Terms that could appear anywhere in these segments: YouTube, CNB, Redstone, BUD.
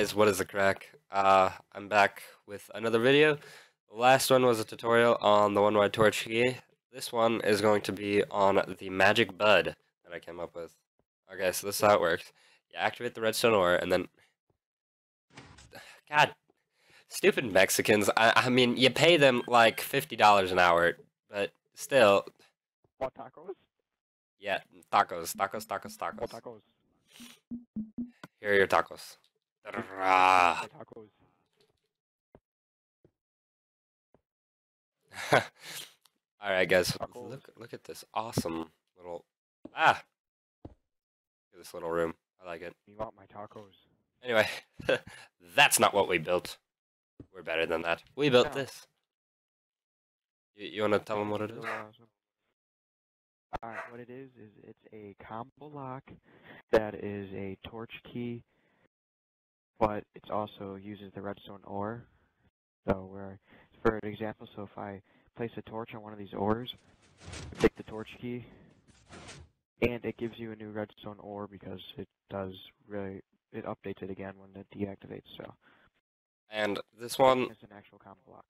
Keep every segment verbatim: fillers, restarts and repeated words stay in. guys, what is the crack? Uh, I'm back with another video. The last one was a tutorial on the one-wide torch key. This one is going to be on the magic bud that I came up with. Okay, so this is how it works. You activate the redstone ore and then... God, stupid Mexicans. I, I mean, you pay them like fifty dollars an hour, but still... What, tacos? Yeah, tacos, tacos, tacos, tacos. What tacos? Here are your tacos. Alright guys, look, look at this awesome little... Ah! Look at this little room. I like it. You want my tacos. Anyway, that's not what we built. We're better than that. We built this. You, you want to tell them what it is? Alright, what it is, is it's a combo lock that is a torch key, but it also uses the redstone ore. So we're, for an example, so if I place a torch on one of these ores, pick the torch key, and it gives you a new redstone ore because it does really, it updates it again when it deactivates, so. And this one... It's an actual combo lock.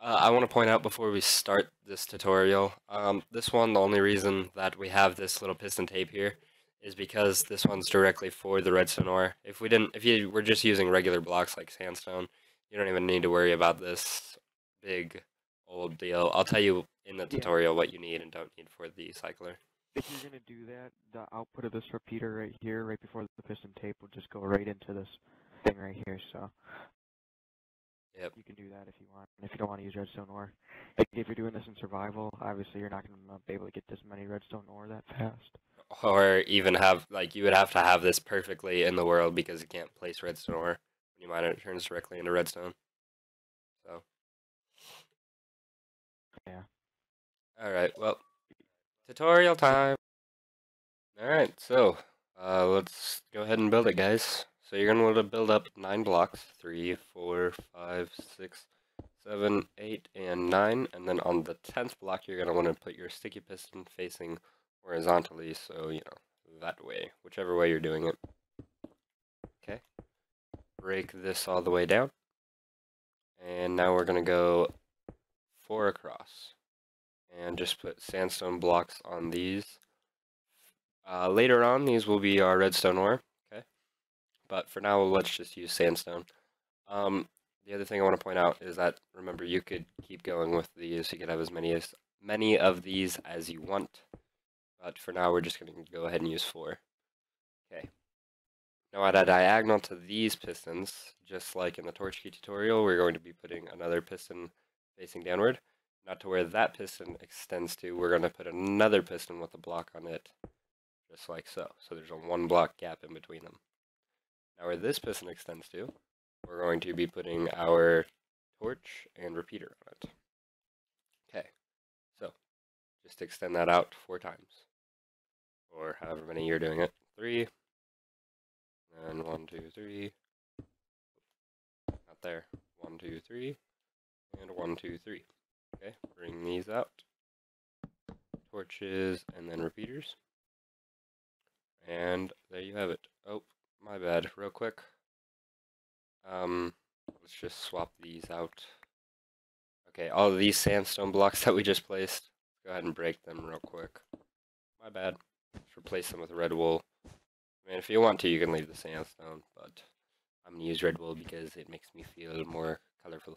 Uh, I want to point out before we start this tutorial, um, this one, the only reason that we have this little piston tape here is because this one's directly for the redstone ore. If we didn't, if you were just using regular blocks like sandstone, you don't even need to worry about this big old deal. I'll tell you in the tutorial yeah. what you need and don't need for the cycler. If you're going to do that, the output of this repeater right here, right before the piston tape, will just go right into this thing right here, so... Yep. You can do that if you want, if you don't want to use redstone ore. Like, if you're doing this in survival, obviously you're not going to be able to get this many redstone ore that fast. Or even have, like, you would have to have this perfectly in the world because you can't place redstone ore. You mine it, it turns directly into redstone. So. Yeah. Alright, well, tutorial time! Alright, so, uh, let's go ahead and build it, guys. So you're going to want to build up nine blocks, three, four, five, six, seven, eight, and nine, and then on the tenth block you're going to want to put your sticky piston facing horizontally, so, you know, that way, whichever way you're doing it. Okay, break this all the way down, and now we're going to go four across, and just put sandstone blocks on these. Uh, later on, these will be our redstone ore. But for now, let's just use sandstone. Um, the other thing I want to point out is that, remember, you could keep going with these. You could have as many as many of these as you want. But for now, we're just going to go ahead and use four. Okay. Now at a diagonal to these pistons, just like in the torch key tutorial, we're going to be putting another piston facing downward. Not to where that piston extends to, we're going to put another piston with a block on it, just like so. So there's a one block gap in between them. Now where this piston extends to, we're going to be putting our torch and repeater on it. Okay, so just extend that out four times, or however many you're doing it. Three, and one, two, three, not there, one, two, three, and one, two, three. Okay, bring these out, torches, and then repeaters. And there you have it. Oh. My bad, real quick. Um, let's just swap these out. Okay, all of these sandstone blocks that we just placed, go ahead and break them real quick. My bad. Let's replace them with red wool. I mean, if you want to, you can leave the sandstone, but I'm gonna use red wool because it makes me feel more colorful.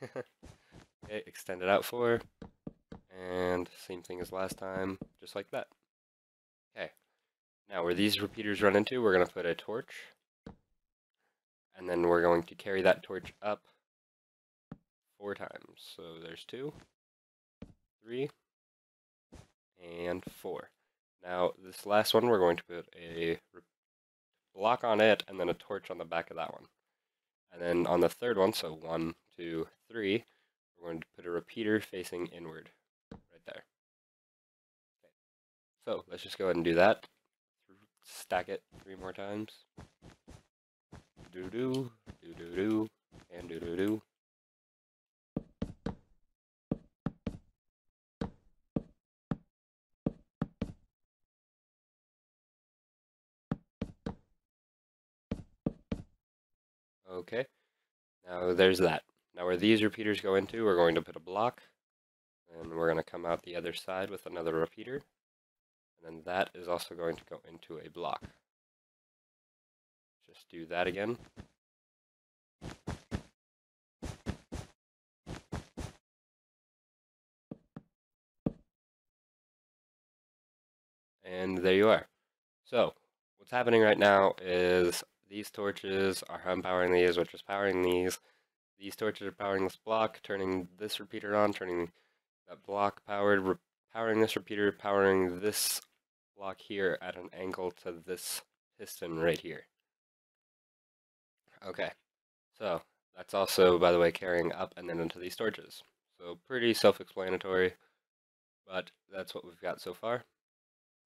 Okay, extend it out four, and same thing as last time, just like that. Okay. Now where these repeaters run into, we're going to put a torch, and then we're going to carry that torch up four times. So there's two, three, and four. Now this last one, we're going to put a block on it, and then a torch on the back of that one. And then on the third one, so one, two, three, we're going to put a repeater facing inward, right there. Okay. So let's just go ahead and do that. Stack it three more times. Do do do do do and do do do. Okay, now there's that. Now where these repeaters go into, we're going to put a block, and we're going to come out the other side with another repeater, and then that is also going to go into a block. Just do that again. And there you are. So what's happening right now is these torches are empowering these, which is powering these. These torches are powering this block, turning this repeater on, turning that block powered, powering this repeater, powering this block here at an angle to this piston right here. Okay, so that's also, by the way, carrying up and then into these torches. So pretty self-explanatory, but that's what we've got so far.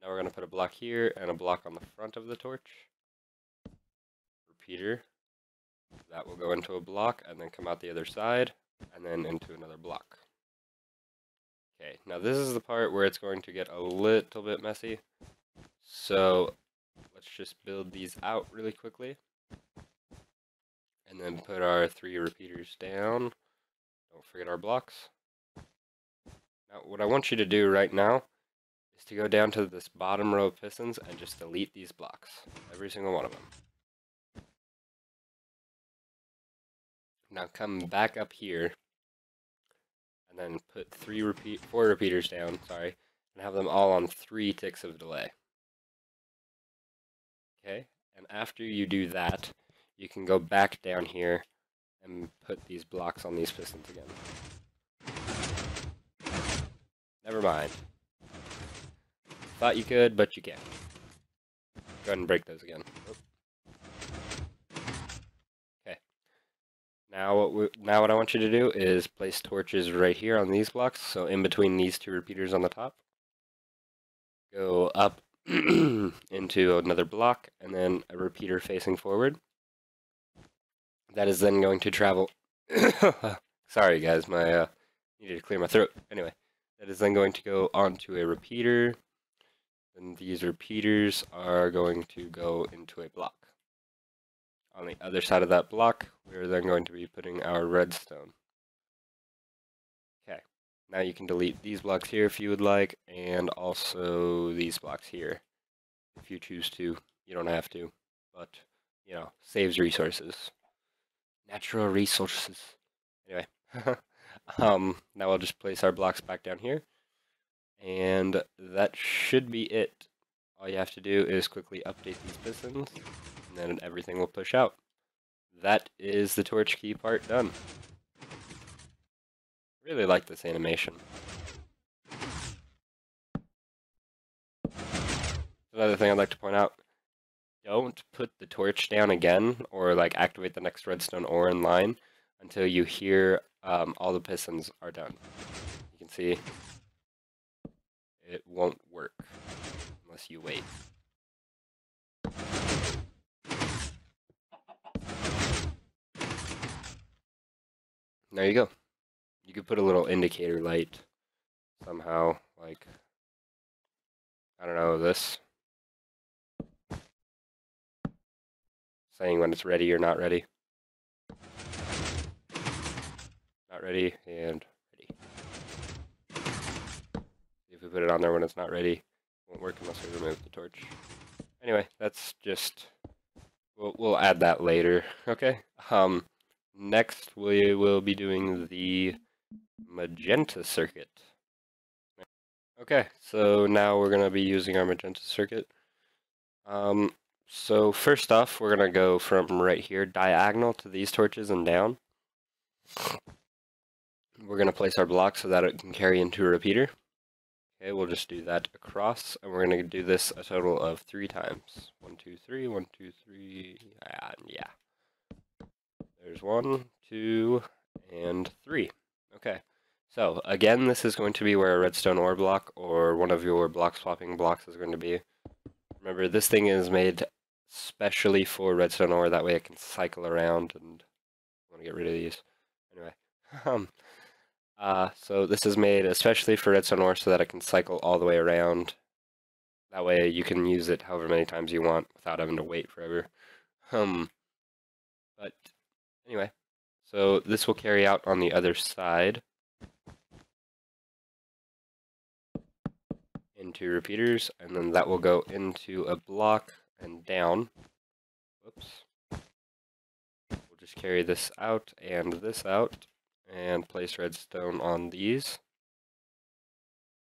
Now we're going to put a block here and a block on the front of the torch. Repeater. That will go into a block and then come out the other side and then into another block. Okay, now this is the part where it's going to get a little bit messy. So let's just build these out really quickly. And then put our three repeaters down. Don't forget our blocks. Now what I want you to do right now is to go down to this bottom row of pistons and just delete these blocks, every single one of them. Now come back up here and then put three repeat four repeaters down, sorry, and have them all on three ticks of delay. Okay, and after you do that, you can go back down here and put these blocks on these pistons again. Never mind. Thought you could, but you can't. Go ahead and break those again. Okay. Now what, we, now what I want you to do is place torches right here on these blocks, so in between these two repeaters on the top. Go up into another block, and then a repeater facing forward. That is then going to travel... Sorry guys, my uh, needed to clear my throat. Anyway, that is then going to go onto a repeater. And these repeaters are going to go into a block. On the other side of that block, we are then going to be putting our redstone. Okay, now you can delete these blocks here if you would like, and also these blocks here. If you choose to, you don't have to, but, you know, saves resources. Natural resources. Anyway, um, now I'll just place our blocks back down here. And that should be it. All you have to do is quickly update these pistons, and then everything will push out. That is the torch key part done. Really like this animation. Another thing I'd like to point out, don't put the torch down again, or like activate the next redstone ore in line, until you hear um, all the pistons are done. You can see it won't work unless you wait. There you go. You could put a little indicator light somehow, like, I don't know, this. Saying when it's ready or not ready. Not ready, and... we put it on there when it's not ready. It won't work unless we remove the torch. Anyway, that's just... We'll, we'll add that later, okay? Um, next, we will be doing the magenta circuit. Okay, so now we're going to be using our magenta circuit. Um, so first off, we're going to go from right here, diagonal to these torches and down. We're going to place our block so that it can carry into a repeater. Okay, we'll just do that across, and we're going to do this a total of three times. One, two, three, one, two, three, and yeah. There's one, two, and three. Okay, so again, this is going to be where a redstone ore block or one of your block swapping blocks is going to be. Remember, this thing is made specially for redstone ore, that way it can cycle around, and I want to get rid of these. Anyway, um... Uh, so this is made especially for redstone ore so that it can cycle all the way around. That way you can use it however many times you want without having to wait forever. Um, but Anyway, so this will carry out on the other side into repeaters, and then that will go into a block and down. Whoops. We'll just carry this out and this out and place redstone on these.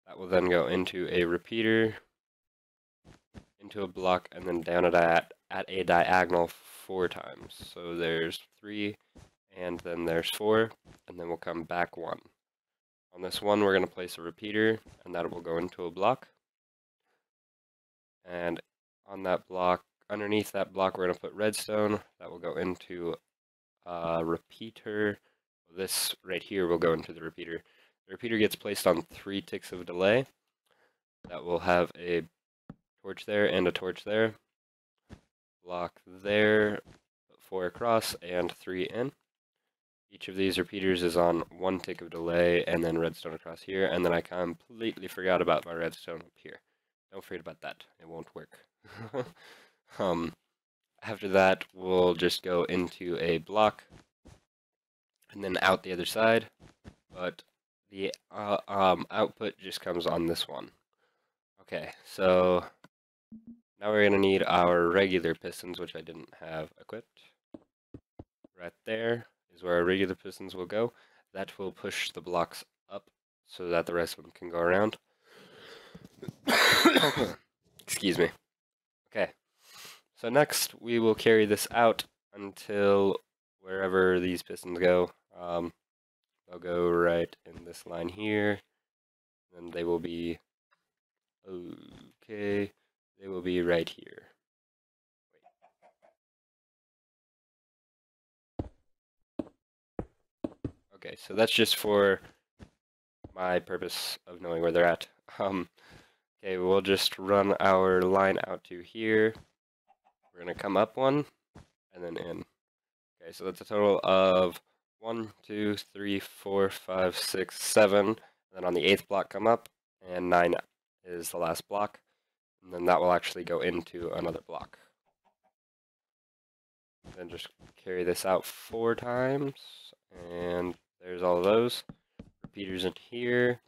That will then go into a repeater, into a block, and then down it at, at a diagonal four times. So there's three, and then there's four, and then we'll come back one. On this one, we're going to place a repeater, and that will go into a block. And on that block, underneath that block, we're going to put redstone. That will go into a repeater. This right here will go into the repeater. The repeater gets placed on three ticks of delay. That will have a torch there and a torch there. Block there, four across, and three in. Each of these repeaters is on one tick of delay, and then redstone across here, and then I completely forgot about my redstone up here. Don't forget about that. It won't work. um, after that, we'll just go into a block, and then out the other side, but the uh, um, output just comes on this one. Okay, so now we're going to need our regular pistons, which I didn't have equipped. Right there is where our regular pistons will go. That will push the blocks up so that the rest of them can go around. Excuse me. Okay, so next we will carry this out until wherever these pistons go. Um, they'll go right in this line here, and they will be, okay, they will be right here. Okay, so that's just for my purpose of knowing where they're at. Um, okay, we'll just run our line out to here. We're gonna come up one, and then in. Okay, so that's a total of one, two, three, four, five, six, seven. And then on the eighth block, come up, and nine is the last block. And then that will actually go into another block. And then just carry this out four times, and there's all those. Repeaters in here,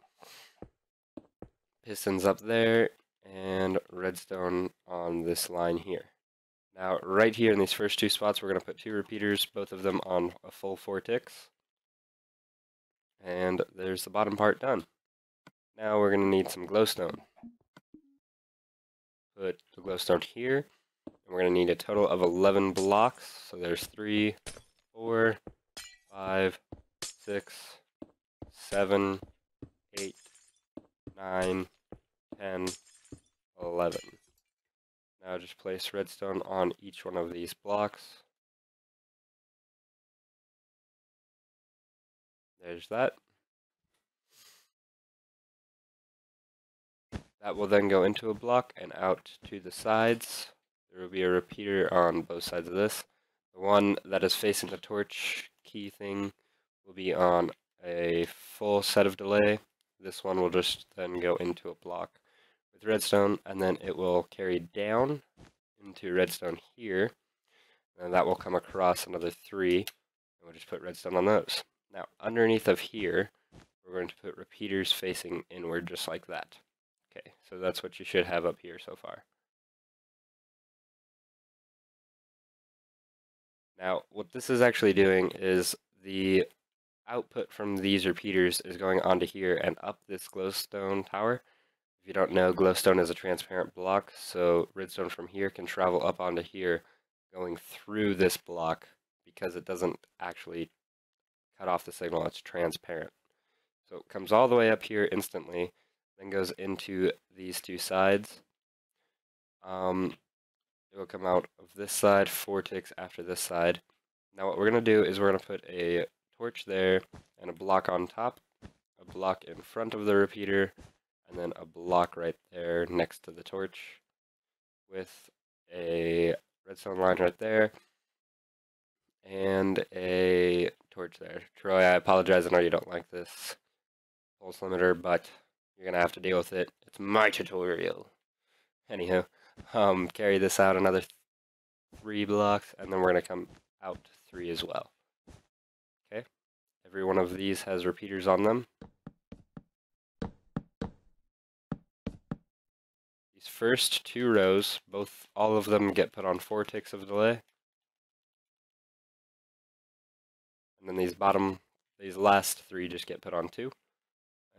pistons up there, and redstone on this line here. Now, right here in these first two spots, we're going to put two repeaters, both of them on a full four ticks. And there's the bottom part done. Now we're going to need some glowstone. Put the glowstone here. And we're going to need a total of eleven blocks. So there's three, four, five, six, seven, eight, nine, ten, eleven. Now just place redstone on each one of these blocks. There's that. That will then go into a block and out to the sides. There will be a repeater on both sides of this. The one that is facing the torch key thing will be on a full set of delay. This one will just then go into a block with redstone, and then it will carry down into redstone here, and that will come across another three, and we'll just put redstone on those. Now underneath of here, we're going to put repeaters facing inward, just like that. Okay, so that's what you should have up here so far. Now what this is actually doing is the output from these repeaters is going onto here and up this glowstone tower. If you don't know, glowstone is a transparent block, so redstone from here can travel up onto here, going through this block, because it doesn't actually cut off the signal, it's transparent. So it comes all the way up here instantly, then goes into these two sides. Um, it will come out of this side, four ticks after this side. Now what we're going to do is we're going to put a torch there, and a block on top, a block in front of the repeater, and then a block right there next to the torch with a redstone line right there and a torch there. Troy, I apologize, I know you don't like this pulse limiter, but you're gonna have to deal with it. It's my tutorial. Anywho, um, carry this out another three blocks, and then we're gonna come out three as well. one of these has repeaters on them. These first two rows, both all of them get put on four ticks of delay. And then these bottom, these last three just get put on two.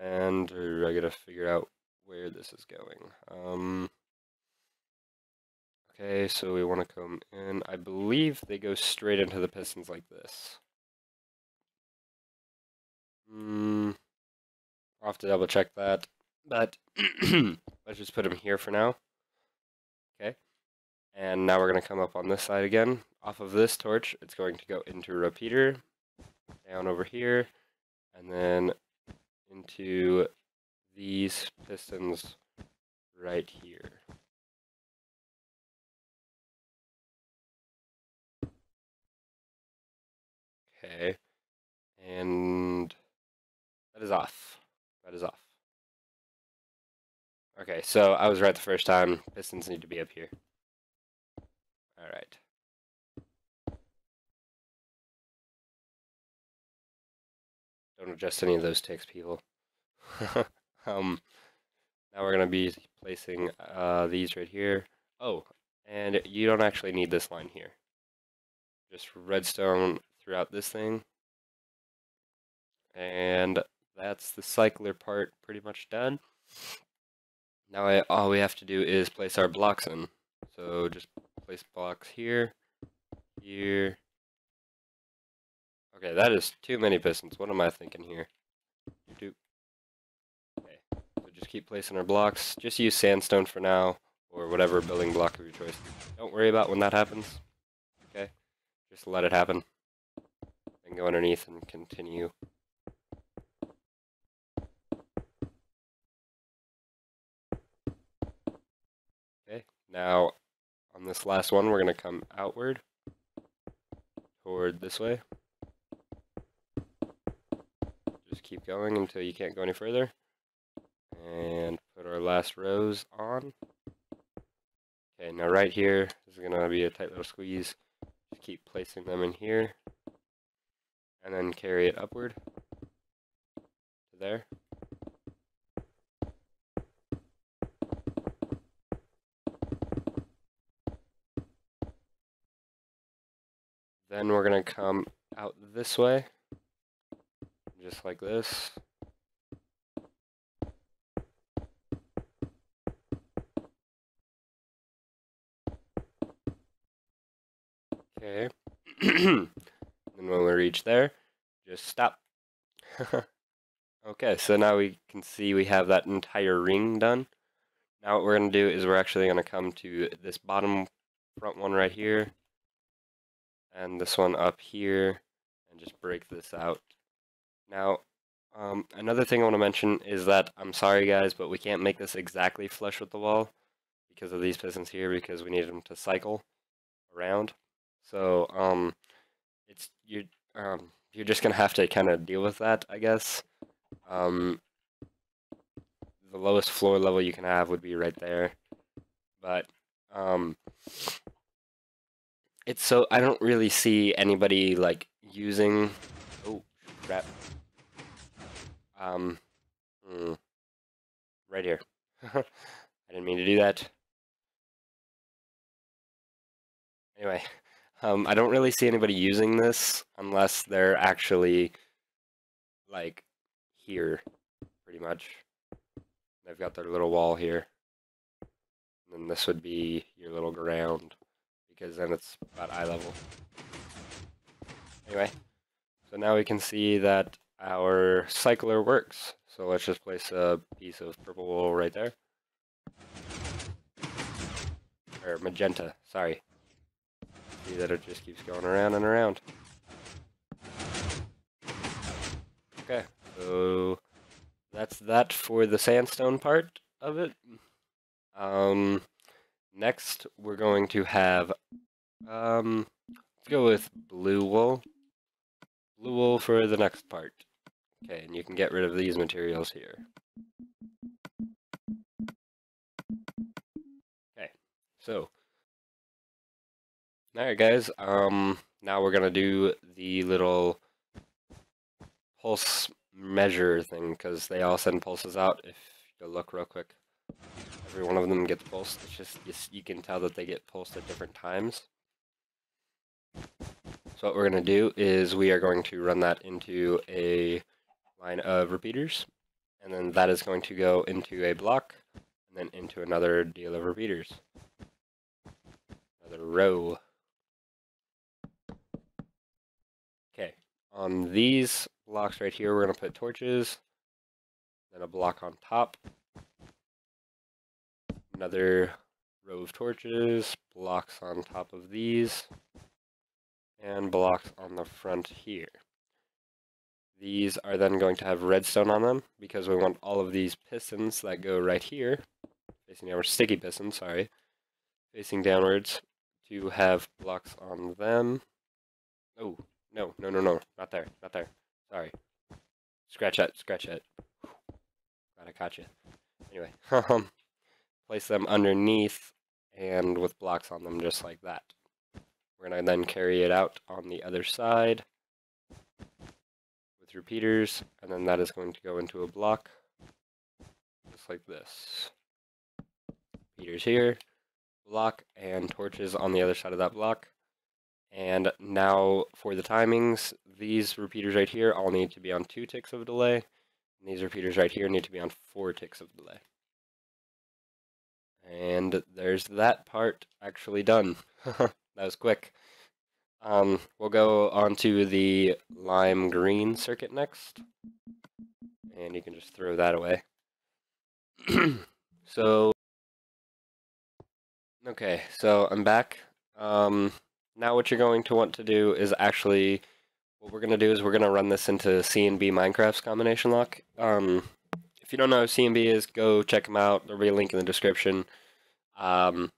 And I gotta figure out where this is going. Um, okay, so we want to come in. I believe they go straight into the pistons like this. Mm, I'll have to double check that. But let's just put them here for now. Okay. And now we're going to come up on this side again. Off of this torch, it's going to go into a repeater, down over here, and then into these pistons right here. Okay, and that is off. That is off. Okay, so I was right the first time. Pistons need to be up here. Alright. Don't adjust any of those ticks, people. um, now we're going to be placing uh, these right here. Oh, and you don't actually need this line here. Just redstone throughout this thing. And that's the cycler part pretty much done. Now I, all we have to do is place our blocks in. So just place blocks here, here. Okay, that is too many pistons. What am I thinking here? Okay, so just keep placing our blocks. Just use sandstone for now, or whatever building block of your choice. Don't worry about when that happens. Okay, just let it happen. Then go underneath and continue. Okay, now on this last one, we're going to come outward toward this way. Keep going until you can't go any further, and put our last rows on. Okay, now right here, this is gonna be a tight little squeeze. Just keep placing them in here, and then carry it upward to there. Then we're gonna come out this way. Just like this. Okay. And when we reach there, just stop. Okay, so now we can see we have that entire ring done. Now what we're going to do is we're actually going to come to this bottom front one right here. And this one up here. And just break this out. Now, um, another thing I want to mention is that, I'm sorry guys, but we can't make this exactly flush with the wall because of these pistons here, because we need them to cycle around. So, um, it's, you're, um, you're just going to have to kind of deal with that, I guess. Um, the lowest floor level you can have would be right there. But, um, it's so, I don't really see anybody, like, using, oh, crap. Um, mm, right here. I didn't mean to do that. Anyway, um, I don't really see anybody using this unless they're actually, like, here, pretty much. They've got their little wall here. And then this would be your little ground, because then it's about eye level. Anyway, so now we can see that our cycler works. So let's just place a piece of purple wool right there. Or magenta, sorry. See that it just keeps going around and around. Okay, so that's that for the sandstone part of it. Um, next we're going to have, um, let's go with blue wool. Blue wool for the next part. Okay, and you can get rid of these materials here. Okay, so. Alright guys, um, now we're gonna do the little pulse measure thing, because they all send pulses out. If you look real quick, every one of them gets pulsed. It's just you, you can tell that they get pulsed at different times. So what we're going to do is we are going to run that into a line of repeaters, and then that is going to go into a block, and then into another deal of repeaters, another row. Okay, on these blocks right here, we're going to put torches, then a block on top, another row of torches, blocks on top of these, and blocks on the front here. These are then going to have redstone on them, because we want all of these pistons that go right here, facing downwards, sticky pistons, sorry, facing downwards, to have blocks on them. Oh, no, no, no, no, not there, not there, sorry. Scratch that, scratch that. Glad I caught you. Anyway, place them underneath and with blocks on them just like that. We're going to then carry it out on the other side with repeaters, and then that is going to go into a block, just like this. Repeaters here, block, and torches on the other side of that block. And now for the timings, these repeaters right here all need to be on two ticks of delay, and these repeaters right here need to be on four ticks of delay. And there's that part actually done. That was quick. Um, we'll go on to the lime green circuit next. And you can just throw that away. So, okay, so I'm back. Um, now what you're going to want to do is actually, what we're going to do is we're going to run this into C N B Minecraft's combination lock. Um, if you don't know what C N B is, go check him out. There'll be a link in the description. Um...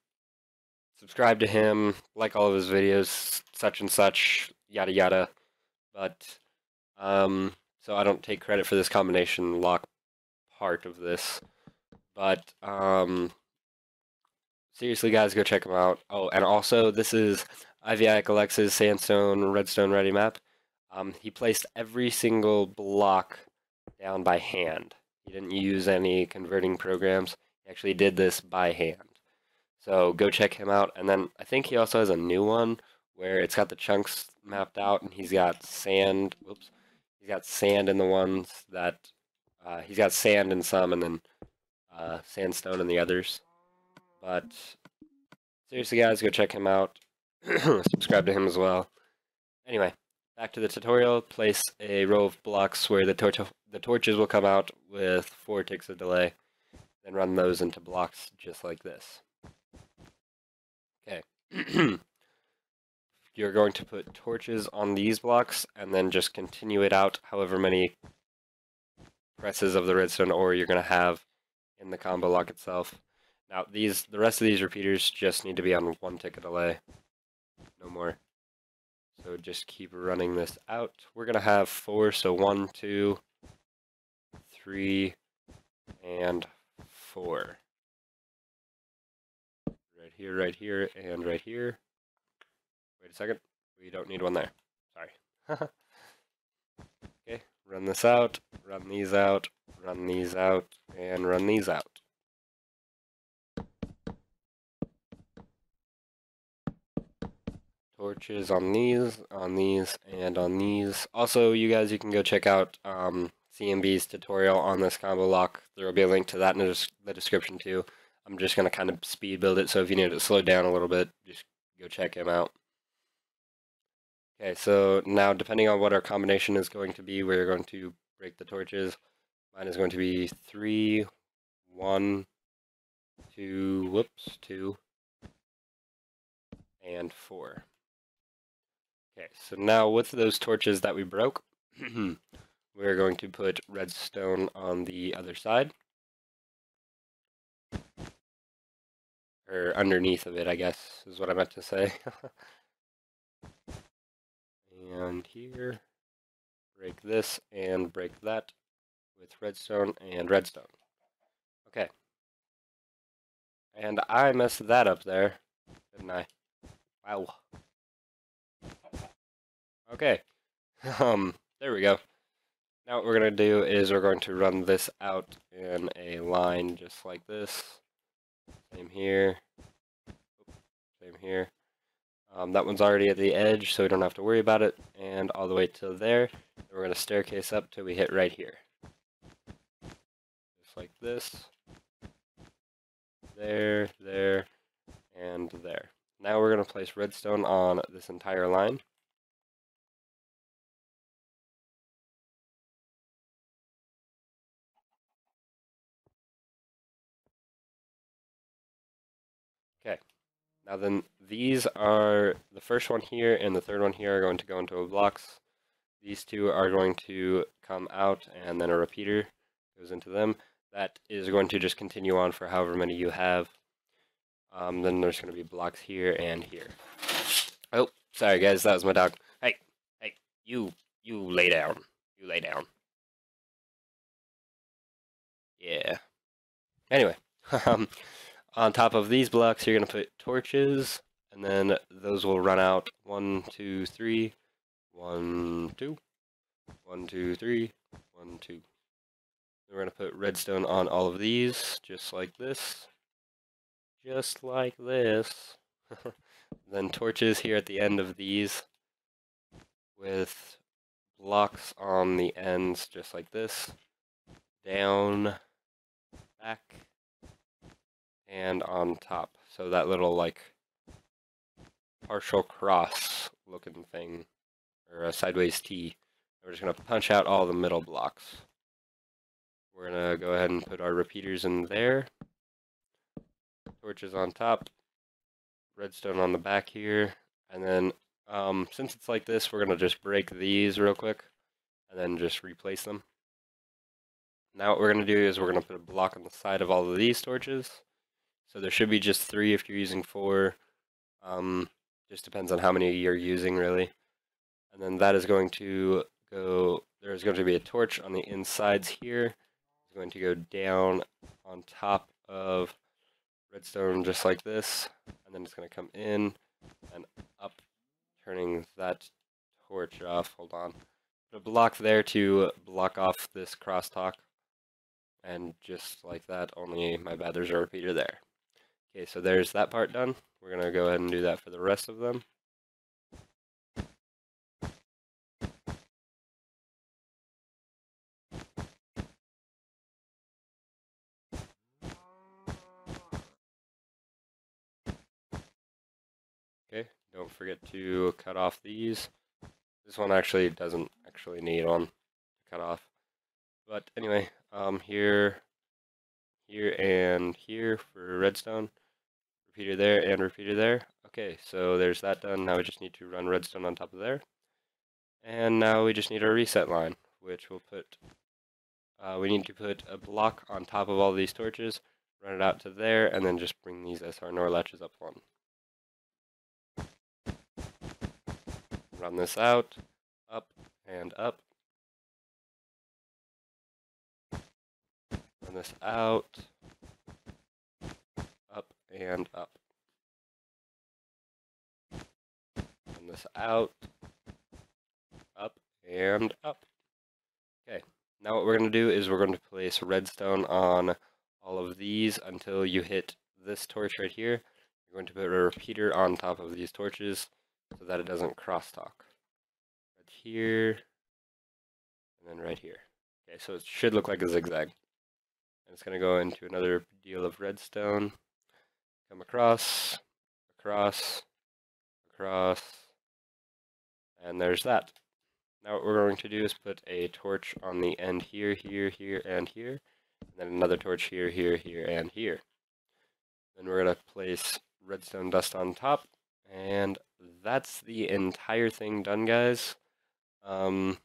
Subscribe to him, like all of his videos, such and such, yada yada. But, um, so I don't take credit for this combination lock part of this. But, um, seriously guys, go check him out. Oh, and also, this is Iviac Alex's Sandstone Redstone Ready map. Um, he placed every single block down by hand. He didn't use any converting programs. He actually did this by hand. So go check him out, and then I think he also has a new one where it's got the chunks mapped out, and he's got sand. Oops, he's got sand in the ones that uh, he's got sand in some, and then uh, sandstone in the others. But seriously, guys, go check him out. Subscribe to him as well. Anyway, back to the tutorial. Place a row of blocks where the torch the torches will come out with four ticks of delay, then run those into blocks just like this. Okay, you're going to put torches on these blocks and then just continue it out however many presses of the redstone ore you're going to have in the combo lock itself. Now these, the rest of these repeaters just need to be on one tick of delay, no more. So just keep running this out. We're going to have four, so one, two, three, and four. Here, right here, and right here. Wait a second. We don't need one there. Sorry. Okay, run this out, run these out, run these out, and run these out. Torches on these, on these, and on these. Also, you guys, you can go check out um, C N B's tutorial on this combo lock. There will be a link to that in the description too. I'm just going to kind of speed build it, so if you need to slow down a little bit, just go check him out. Okay, so now depending on what our combination is going to be, we're going to break the torches. Mine is going to be three, one, two, whoops, two, and four. Okay, so now with those torches that we broke, we're going to put redstone on the other side. Or underneath of it, I guess, is what I meant to say. And here, break this and break that with redstone and redstone. Okay. And I messed that up there, didn't I? Wow. Okay. Um, there we go. Now what we're going to do is we're going to run this out in a line just like this. Same here. Same here. Um, that one's already at the edge, so we don't have to worry about it. And all the way to there, we're going to staircase up till we hit right here. Just like this. There, there, and there. Now we're going to place redstone on this entire line. Okay, now then these are, the first one here and the third one here are going to go into a blocks. These two are going to come out, and then a repeater goes into them. That is going to just continue on for however many you have. Um, then there's going to be blocks here and here. Oh, sorry guys, that was my dog. Hey, hey, you, you lay down. You lay down. Yeah. Anyway, um, on top of these blocks, you're going to put torches, and then those will run out. One, two, three. One, two. One, two, three. One, two. We're going to put redstone on all of these, just like this. Just like this. Then torches here at the end of these with blocks on the ends, just like this. Down, back, and on top. So that little, like, partial cross looking thing, or a sideways T. We're just going to punch out all the middle blocks. We're going to go ahead and put our repeaters in there. Torches on top, redstone on the back here, and then um, since it's like this, we're going to just break these real quick, and then just replace them. Now what we're going to do is we're going to put a block on the side of all of these torches. So there should be just three if you're using four. Um, just depends on how many you're using, really. And then that is going to go, there's going to be a torch on the insides here. It's going to go down on top of redstone just like this, and then it's going to come in and up, turning that torch off. Hold on. Put a block there to block off this crosstalk, and just like that, only my bad, there's a repeater there. Okay, so there's that part done. We're going to go ahead and do that for the rest of them. Don't forget to cut off these. This one actually doesn't actually need one to cut off. But anyway, um, here, here, and here for redstone. Repeater there and repeater there. Okay, so there's that done. Now we just need to run redstone on top of there. And now we just need our reset line, which we'll put, uh, we need to put a block on top of all these torches, run it out to there, and then just bring these S R N O R latches up one. Run this out, up, and up. Run this out, up, and up. Run this out, up, and up. Okay, now what we're going to do is we're going to place redstone on all of these until you hit this torch right here. You're going to put a repeater on top of these torches, so that it doesn't crosstalk. Right here, and then right here. Okay, so it should look like a zigzag. And it's going to go into another deal of redstone. Come across, across, across, and there's that. Now what we're going to do is put a torch on the end here, here, here, and here, and then another torch here, here, here, and here. Then we're going to place redstone dust on top, and that's the entire thing done, guys. Um,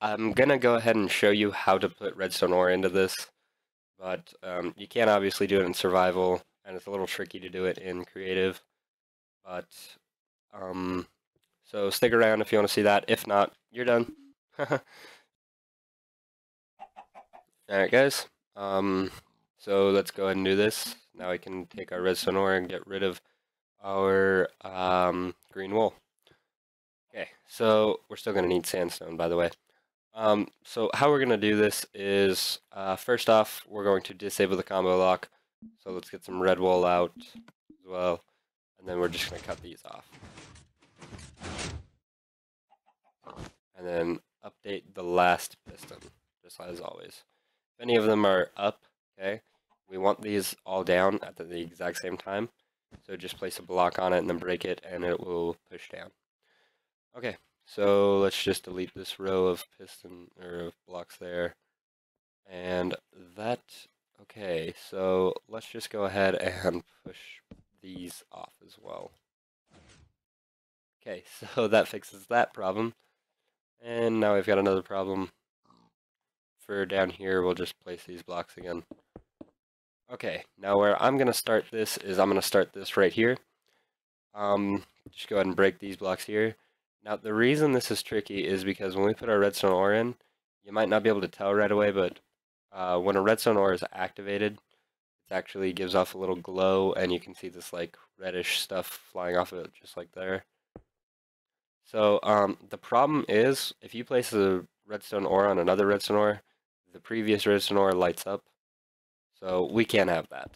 I'm going to go ahead and show you how to put redstone ore into this, but um, you can obviously do it in survival, and it's a little tricky to do it in creative, but um, so stick around if you want to see that. If not, you're done. Alright guys, um, so let's go ahead and do this. Now we can take our redstone ore and get rid of our um, green wool. Okay, so we're still going to need sandstone, by the way. Um, so how we're going to do this is, uh, first off, we're going to disable the combo lock. So let's get some red wool out as well. And then we're just going to cut these off. And then update the last piston, just as always. If any of them are up, okay, we want these all down at the, the exact same time. So just place a block on it and then break it and it will push down. Okay, so let's just delete this row of piston or of blocks there. And that, okay, so let's just go ahead and push these off as well. Okay, so that fixes that problem. And now we've got another problem. For down here, we'll just place these blocks again. Okay, now where I'm going to start this is I'm going to start this right here. Um, just go ahead and break these blocks here. Now the reason this is tricky is because when we put our redstone ore in, you might not be able to tell right away, but uh, when a redstone ore is activated, it actually gives off a little glow, and you can see this like reddish stuff flying off of it just like there. So um, the problem is, if you place a redstone ore on another redstone ore, the previous redstone ore lights up. So we can't have that.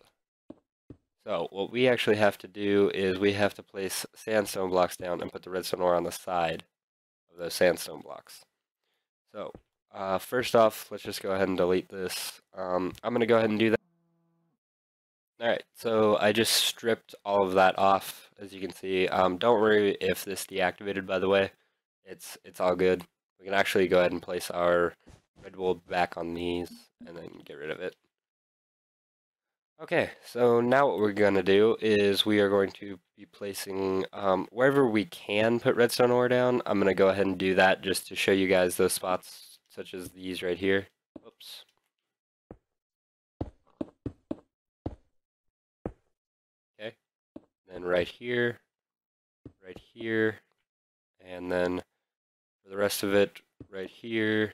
So what we actually have to do is we have to place sandstone blocks down and put the redstone ore on the side of those sandstone blocks. So uh, first off, let's just go ahead and delete this. Um, I'm going to go ahead and do that. Alright, so I just stripped all of that off, as you can see. Um, don't worry if this deactivated, by the way. It's it's all good. We can actually go ahead and place our red wool back on these and then get rid of it. Okay, so now what we're going to do is we are going to be placing, um, wherever we can put redstone ore down, I'm going to go ahead and do that just to show you guys those spots, such as these right here. Oops. Okay, then right here, right here, and then for the rest of it, right here.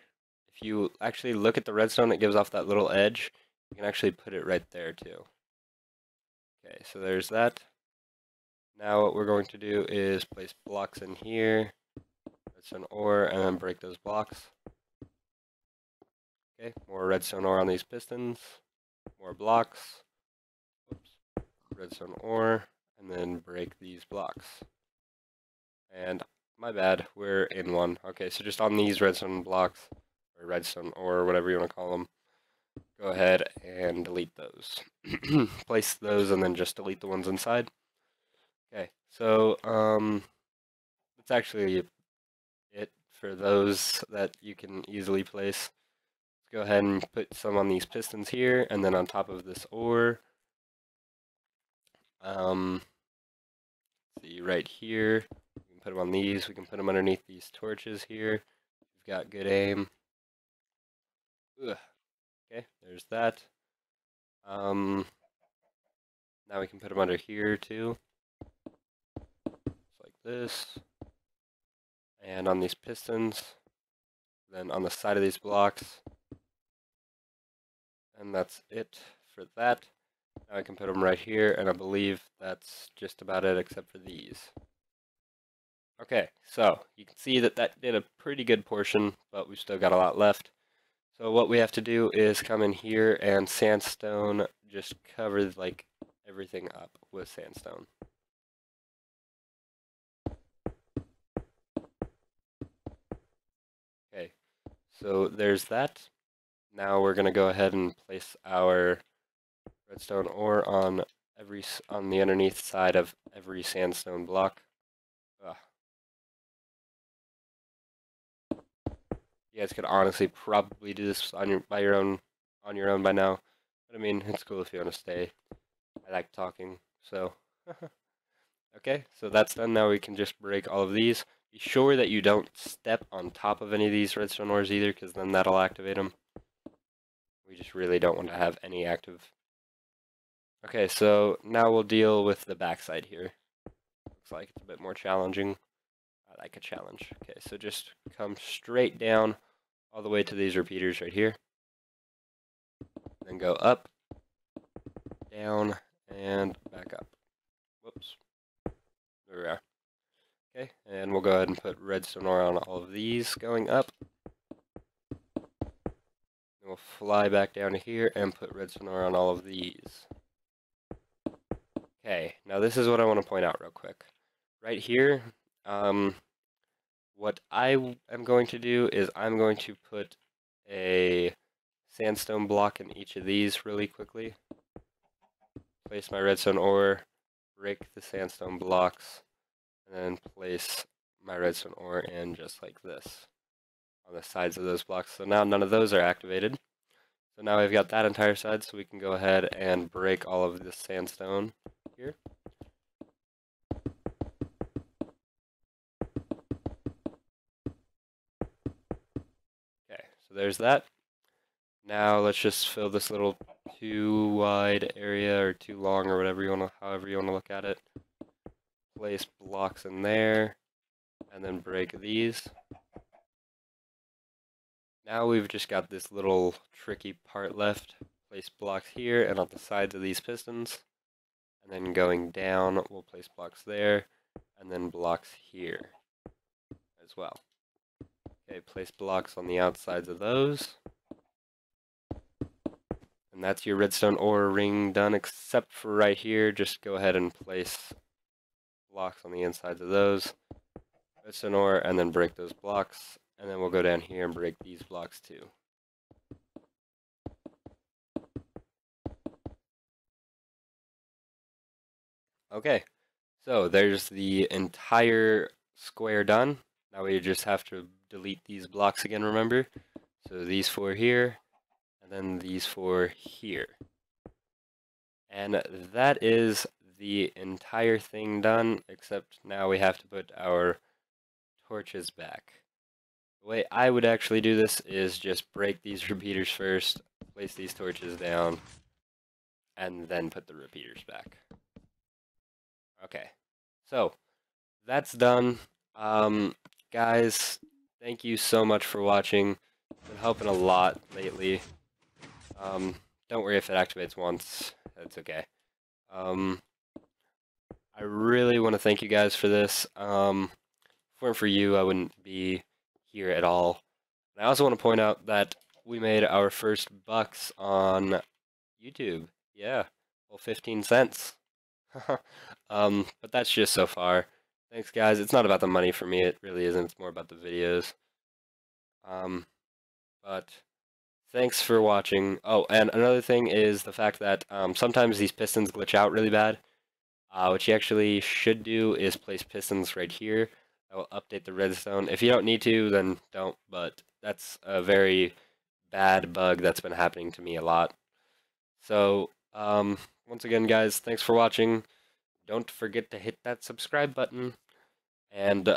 If you actually look at the redstone, it gives off that little edge. You can actually put it right there too. Okay, so there's that. Now what we're going to do is place blocks in here, redstone ore, and then break those blocks. Okay, more redstone ore on these pistons, more blocks, oops, redstone ore, and then break these blocks. And my bad, we're in one. Okay, so just on these redstone blocks, or redstone ore, whatever you want to call them, go ahead and delete those. Place those and then just delete the ones inside. Okay, so um, that's actually it for those that you can easily place. Let's go ahead and put some on these pistons here and then on top of this ore. Um, let's see, right here, we can put them on these. We can put them underneath these torches here. We've got good aim. Ugh. Okay, there's that. Um, now we can put them under here too, just like this, and on these pistons, then on the side of these blocks, and that's it for that. Now I can put them right here, and I believe that's just about it except for these. Okay, so you can see that that did a pretty good portion, but we've still got a lot left. So what we have to do is come in here and sandstone, just cover like everything up with sandstone. Okay, so there's that. Now we're gonna go ahead and place our redstone ore on every on the underneath side of every sandstone block. Ugh. You guys could honestly probably do this on your by your own on your own by now, but I mean, it's cool if you want to stay. I like talking, so okay, so that's done. Now we can just break all of these. Be sure that you don't step on top of any of these redstone ores either, because then that'll activate them. We just really don't want to have any active. Okay, so now we'll deal with the backside here. Looks like it's a bit more challenging. I like a challenge. Okay, so just come straight down all the way to these repeaters right here. Then go up, down, and back up. Whoops. There we are. Okay, and we'll go ahead and put redstone ore on all of these going up. fly back down to here and put red sonar on all of these. Okay, now this is what I want to point out real quick. Right here, um, what I am going to do is I'm going to put a sandstone block in each of these really quickly. Place my redstone ore, break the sandstone blocks, and then place my redstone ore in just like this on the sides of those blocks. So now none of those are activated. So now we've got that entire side, so we can go ahead and break all of this sandstone here. Okay, so there's that. Now let's just fill this little too wide area, or too long, or whatever you want to, however you want to look at it. Place blocks in there, and then break these. Now we've just got this little tricky part left. Place blocks here and on the sides of these pistons. And then going down, we'll place blocks there, and then blocks here as well. Okay, place blocks on the outsides of those. And that's your redstone ore ring done, except for right here. Just go ahead and place blocks on the insides of those. Redstone ore, and then break those blocks. And then we'll go down here and break these blocks too. Okay, so there's the entire square done. Now we just have to delete these blocks again, remember? So these four here. And then these four here. And that is the entire thing done, except now we have to put our torches back. The way I would actually do this is just break these repeaters first, place these torches down, and then put the repeaters back. Okay, so that's done. Um, guys, thank you so much for watching. It's been helping a lot lately. Um, don't worry if it activates once, that's okay. Um, I really want to thank you guys for this. Um, if it weren't for you, I wouldn't be here at all. And I also want to point out that we made our first bucks on YouTube. Yeah, well, fifteen cents. um, but that's just so far. Thanks, guys. It's not about the money for me, it really isn't. It's more about the videos. Um, but... Thanks for watching. Oh, and another thing is the fact that um, sometimes these pistons glitch out really bad. Uh, what you actually should do is place pistons right here. That will update the redstone. If you don't need to, then don't, but that's a very bad bug that's been happening to me a lot. So, um, once again, guys, thanks for watching. Don't forget to hit that subscribe button, and